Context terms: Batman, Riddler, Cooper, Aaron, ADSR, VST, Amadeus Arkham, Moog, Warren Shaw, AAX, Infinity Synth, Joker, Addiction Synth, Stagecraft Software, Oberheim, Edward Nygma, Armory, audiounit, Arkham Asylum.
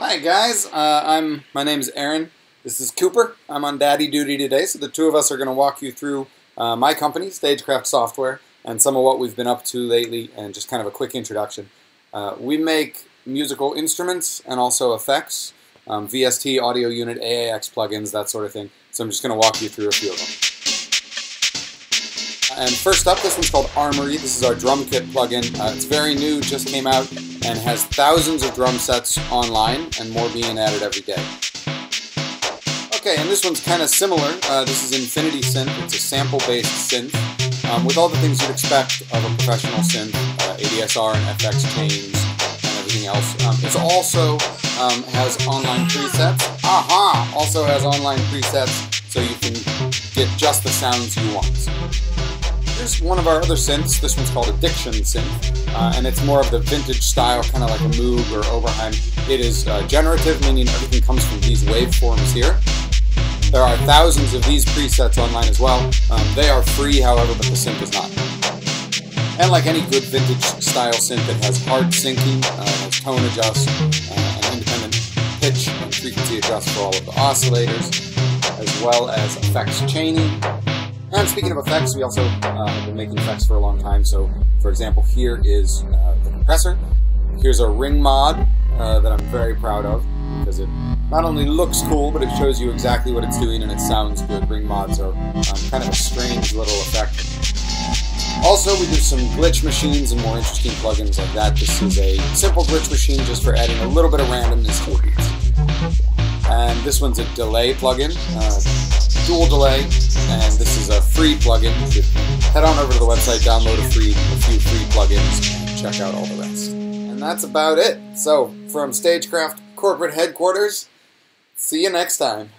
Hi guys, my name is Aaron. This is Cooper. I'm on daddy duty today, so the two of us are going to walk you through my company, Stagecraft Software, and some of what we've been up to lately, and just kind of a quick introduction. We make musical instruments and also effects, VST, audio unit, AAX plugins, that sort of thing. So I'm just going to walk you through a few of them. And first up, this one's called Armory. This is our drum kit plugin. It's very new, just came out, and has thousands of drum sets online and more being added every day. Okay, and this one's kind of similar. This is Infinity Synth. It's a sample-based synth with all the things you'd expect of a professional synth, ADSR and FX chains and everything else. It also has online presets. Aha! Also has online presets so you can get just the sounds you want. Here's one of our other synths. This one's called Addiction Synth, and it's more of the vintage style, kind of like a Moog or Oberheim. It is generative, meaning everything comes from these waveforms here. There are thousands of these presets online as well. They are free, however, but the synth is not. And like any good vintage style synth, it has hard syncing, has tone adjust, and independent pitch and frequency adjust for all of the oscillators, as well as effects chaining. And speaking of effects, we also have been making effects for a long time. So, for example, here is the compressor. Here's a ring mod that I'm very proud of because it not only looks cool, but it shows you exactly what it's doing and it sounds good. Ring mods are kind of a strange little effect. Also, we do some glitch machines and more interesting plugins like that. This is a simple glitch machine just for adding a little bit of randomness to it. And this one's a delay plugin. Dual delay, and this is a free plugin. Head on over to the website, download a few free plugins, and check out all the rest. And that's about it. So, from Stagecraft Corporate Headquarters, see you next time.